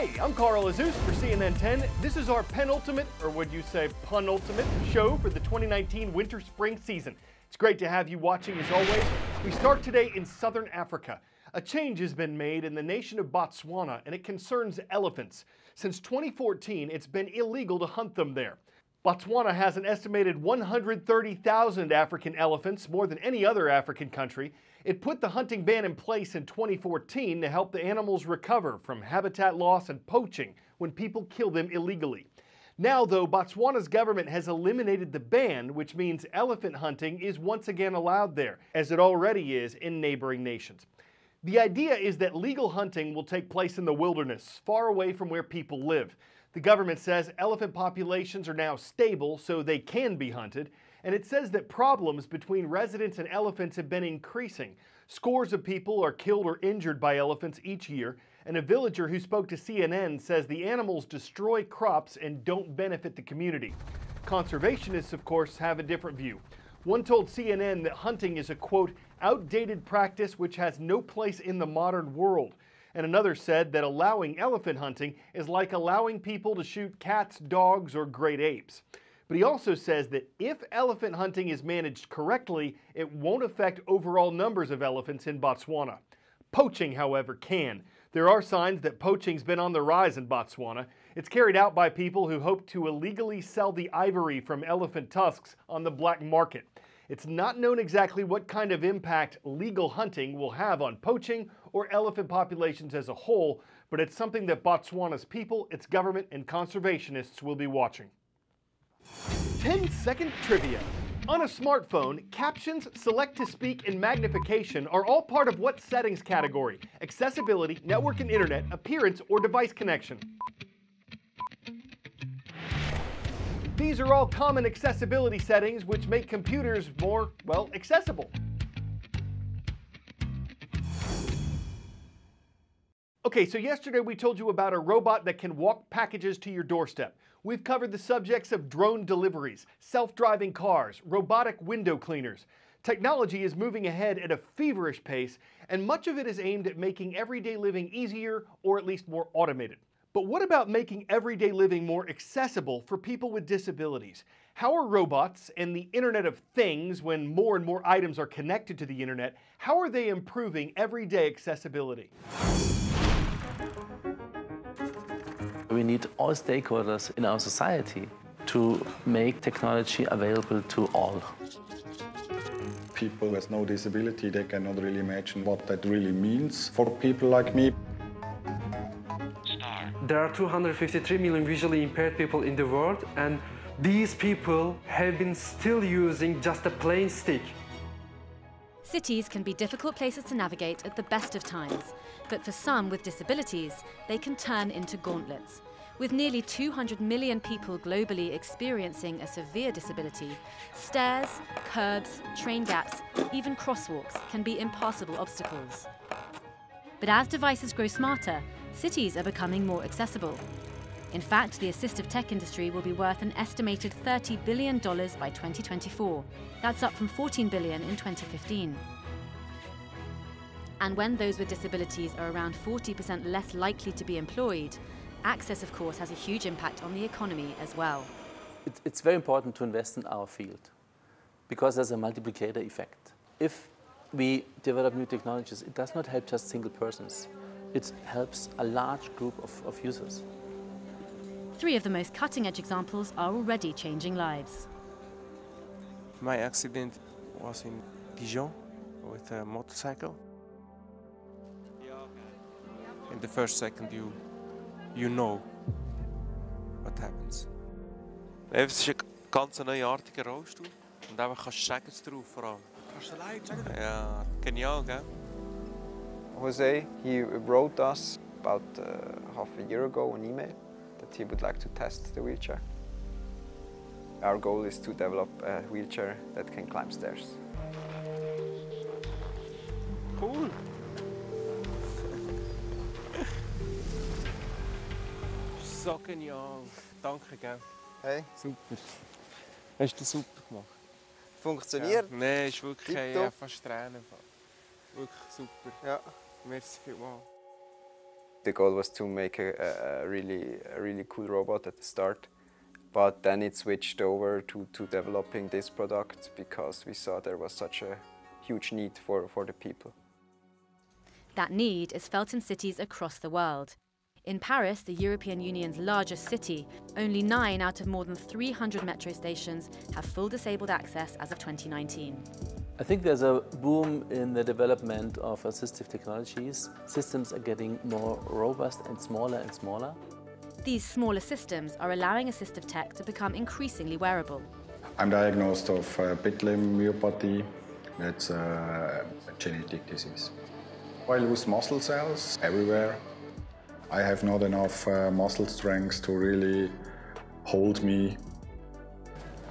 Hey, I'm Carl Azuz for CNN 10. This is our penultimate, or would you say punultimate, show for the 2019 winter-spring season. It's great to have you watching as always. We start today in southern Africa. A change has been made in the nation of Botswana, and it concerns elephants. Since 2014, it's been illegal to hunt them there. Botswana has an estimated 130,000 African elephants, more than any other African country. It put the hunting ban in place in 2014 to help the animals recover from habitat loss and poaching when people kill them illegally. Now, though, Botswana's government has eliminated the ban, which means elephant hunting is once again allowed there, as it already is in neighboring nations. The idea is that legal hunting will take place in the wilderness, far away from where people live. The government says elephant populations are now stable, so they can be hunted, and it says that problems between residents and elephants have been increasing. Scores of people are killed or injured by elephants each year, and a villager who spoke to CNN says the animals destroy crops and don't benefit the community. Conservationists, of course, have a different view. One told CNN that hunting is a, quote, outdated practice which has no place in the modern world. And another said that allowing elephant hunting is like allowing people to shoot cats, dogs, or great apes. But he also says that if elephant hunting is managed correctly, it won't affect overall numbers of elephants in Botswana. Poaching, however, can. There are signs that poaching's been on the rise in Botswana. It's carried out by people who hope to illegally sell the ivory from elephant tusks on the black market. It's not known exactly what kind of impact legal hunting will have on poaching or elephant populations as a whole, but it's something that Botswana's people, its government, and conservationists will be watching. 10-second trivia. On a smartphone, captions, select to speak, and magnification are all part of what settings category? Accessibility, network and internet, appearance, or device connection? These are all common accessibility settings which make computers more, well, accessible. Okay, so yesterday we told you about a robot that can walk packages to your doorstep. We've covered the subjects of drone deliveries, self-driving cars, robotic window cleaners. Technology is moving ahead at a feverish pace, and much of it is aimed at making everyday living easier or at least more automated. But what about making everyday living more accessible for people with disabilities? How are robots and the Internet of Things, when more and more items are connected to the Internet, how are they improving everyday accessibility? We need all stakeholders in our society to make technology available to all. People with no disability, they cannot really imagine what that really means for people like me. There are 253 million visually impaired people in the world, and these people have been still using just a plain stick. Cities can be difficult places to navigate at the best of times, but for some with disabilities, they can turn into gauntlets. With nearly 200 million people globally experiencing a severe disability, stairs, curbs, train gaps, even crosswalks can be impassable obstacles. But as devices grow smarter, cities are becoming more accessible. In fact, the assistive tech industry will be worth an estimated $30 billion by 2024. That's up from $14 billion in 2015. And when those with disabilities are around 40% less likely to be employed, access, of course, has a huge impact on the economy as well. It's very important to invest in our field because there's a multiplicator effect. If we develop new technologies, it does not help just single persons. It helps a large group of users. Three of the most cutting-edge examples are already changing lives. My accident was in Gijon with a motorcycle. In the first second you know what happens. Even can ze nieuwe artige roos doen, en daar we gaan shackles through from. Yeah, genial, huh? Jose, he wrote us about half a year ago an email that he would like to test the wheelchair. Our goal is to develop a wheelchair that can climb stairs. Cool. So genial. Danke, gell? Hey. Super. Hast du super gemacht? Funktioniert? Ja. Nein, ist wirklich fast Tränen. Wirklich super. Ja. Merci vielmals. the goal was to make a really cool robot at the start. But then it switched over to developing this product because we saw there was such a huge need for the people. That need is felt in cities across the world. In Paris, the European Union's largest city, only 9 out of more than 300 metro stations have full disabled access as of 2019. I think there's a boom in the development of assistive technologies. Systems are getting more robust and smaller and smaller. These smaller systems are allowing assistive tech to become increasingly wearable. I'm diagnosed with Bentley myopathy. That's a genetic disease. I lose muscle cells everywhere. I have not enough muscle strength to really hold me.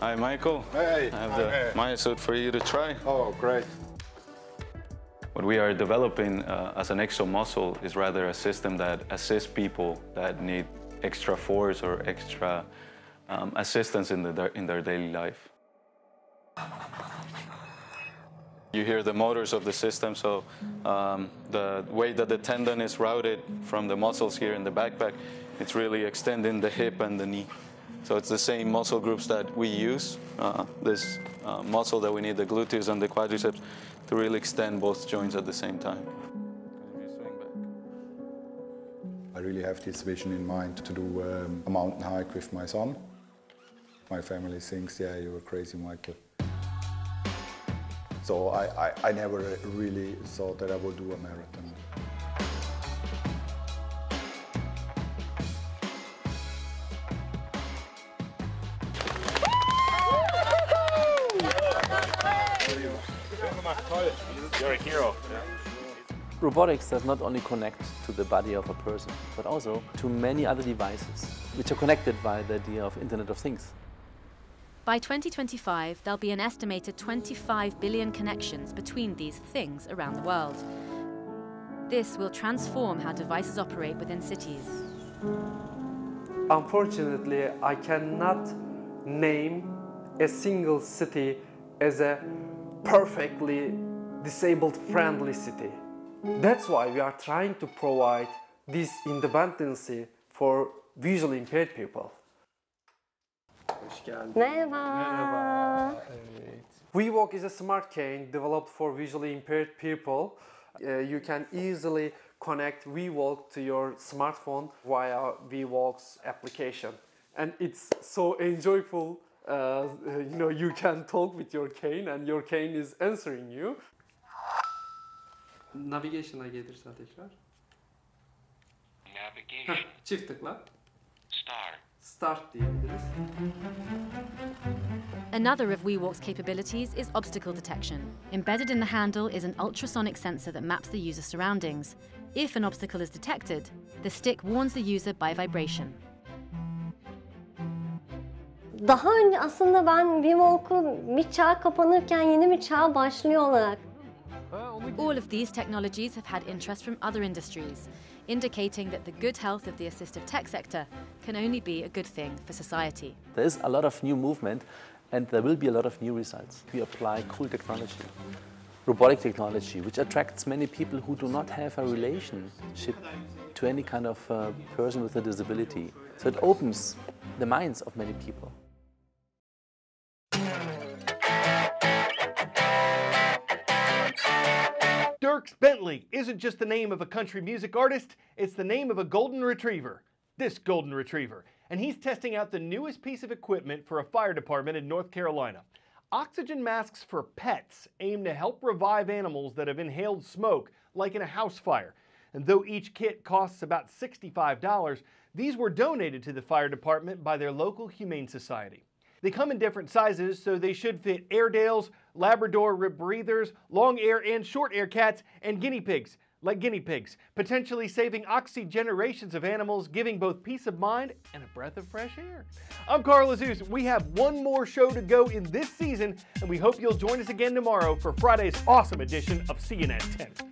Hi, Michael. Hey. I have the myosuit for you to try. Oh, great. What we are developing as an exomuscle is rather a system that assists people that need extra force or extra assistance in their daily life. You hear the motors of the system, so the way that the tendon is routed from the muscles here in the backpack, it's really extending the hip and the knee. So it's the same muscle groups that we use, this muscle that we need, the gluteus and the quadriceps, to really extend both joints at the same time. I really have this vision in mind to do a mountain hike with my son. My family thinks, yeah, you're crazy, Michael. So I never really thought that I would do a marathon. You're a hero. Yeah. Robotics does not only connect to the body of a person, but also to many other devices, which are connected by the idea of Internet of Things. By 2025, there'll be an estimated 25 billion connections between these things around the world. This will transform how devices operate within cities. Unfortunately, I cannot name a single city as a perfectly disabled-friendly city. That's why we are trying to provide this independence for visually impaired people. Merhaba. WeWalk is a smart cane developed for visually impaired people. You can easily connect WeWalk to your smartphone via WeWalk's application. And it's so enjoyable, you know, you can talk with your cane and your cane is answering you. Navigation'a gelirse tekrar. Navigation. Çift tıkla. Star. Another of WeWalk's capabilities is obstacle detection. Embedded in the handle is an ultrasonic sensor that maps the user's surroundings. If an obstacle is detected, the stick warns the user by vibration. Daha önce aslında ben WeWalk'u bir çağ kapanırken yeni bir çağa başlıyor olarak. All of these technologies have had interest from other industries, indicating that the good health of the assistive tech sector can only be a good thing for society. There is a lot of new movement and there will be a lot of new results. We apply cool technology, robotic technology, which attracts many people who do not have a relationship to any kind of person with a disability. So it opens the minds of many people. Bentley isn't just the name of a country music artist, it's the name of a golden retriever. This golden retriever. And he's testing out the newest piece of equipment for a fire department in North Carolina. Oxygen masks for pets aim to help revive animals that have inhaled smoke, like in a house fire. And though each kit costs about $65, these were donated to the fire department by their local Humane Society. They come in different sizes, so they should fit Airedales, Labrador rip breathers, long air and short air cats, and guinea pigs, potentially saving oxygenerations of animals, giving both peace of mind and a breath of fresh air. I'm Carl Azuz. We have one more show to go in this season, and we hope you'll join us again tomorrow for Friday's awesome edition of CNN 10.